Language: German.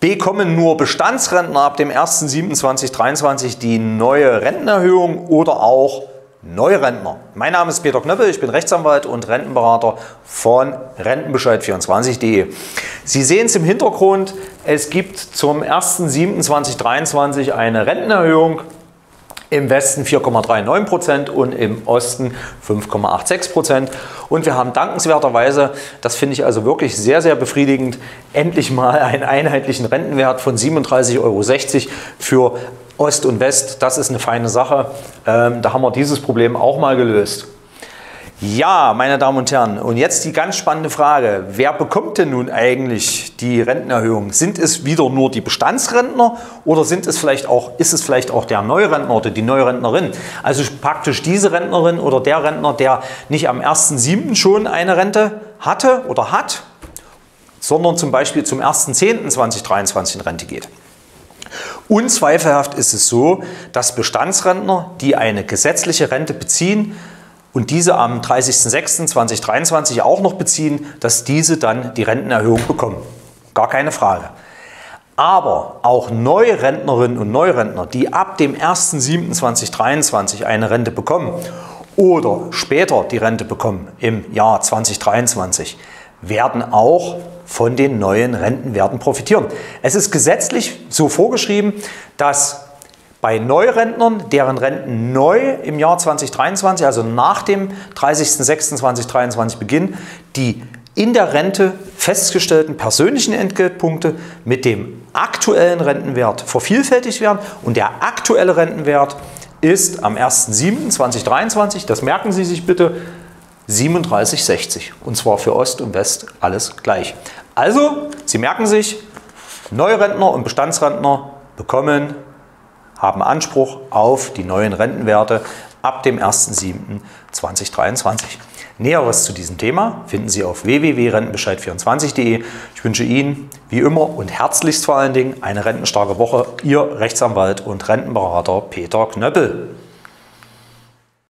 Bekommen nur Bestandsrentner ab dem 1.7.2023 die neue Rentenerhöhung oder auch Neurentner? Mein Name ist Peter Knöppel, ich bin Rechtsanwalt und Rentenberater von Rentenbescheid24.de. Sie sehen es im Hintergrund, es gibt zum 1.7.2023 eine Rentenerhöhung. Im Westen 4,39% und im Osten 5,86%. Und wir haben dankenswerterweise, das finde ich also wirklich sehr, sehr befriedigend, endlich mal einen einheitlichen Rentenwert von 37,60 € für Ost und West. Das ist eine feine Sache. Da haben wir dieses Problem auch mal gelöst. Ja, meine Damen und Herren, und jetzt die ganz spannende Frage. Wer bekommt denn nun eigentlich die Rentenerhöhung? Sind es wieder nur die Bestandsrentner oder ist es vielleicht auch der Neurentner oder die Neurentnerin? Also praktisch diese Rentnerin oder der Rentner, der nicht am 1.7. schon eine Rente hatte oder hat, sondern zum Beispiel zum 1.10.2023 in Rente geht. Unzweifelhaft ist es so, dass Bestandsrentner, die eine gesetzliche Rente beziehen, und diese am 30.06.2023 auch noch beziehen, dass diese dann die Rentenerhöhung bekommen. Gar keine Frage. Aber auch Neurentnerinnen und Neurentner, die ab dem 1.07.2023 eine Rente bekommen oder später die Rente bekommen im Jahr 2023, werden auch von den neuen Rentenwerten profitieren. Es ist gesetzlich so vorgeschrieben, dass bei Neurentnern, deren Renten neu im Jahr 2023, also nach dem 30.06.2023 beginnen, die in der Rente festgestellten persönlichen Entgeltpunkte mit dem aktuellen Rentenwert vervielfältigt werden. Und der aktuelle Rentenwert ist am 1.07.2023, das merken Sie sich bitte, 37,60 €. Und zwar für Ost und West alles gleich. Also, Sie merken sich, Neurentner und Bestandsrentner haben Anspruch auf die neuen Rentenwerte ab dem 1.7.2023. Näheres zu diesem Thema finden Sie auf www.rentenbescheid24.de. Ich wünsche Ihnen wie immer und herzlichst vor allen Dingen eine rentenstarke Woche. Ihr Rechtsanwalt und Rentenberater Peter Knöppel.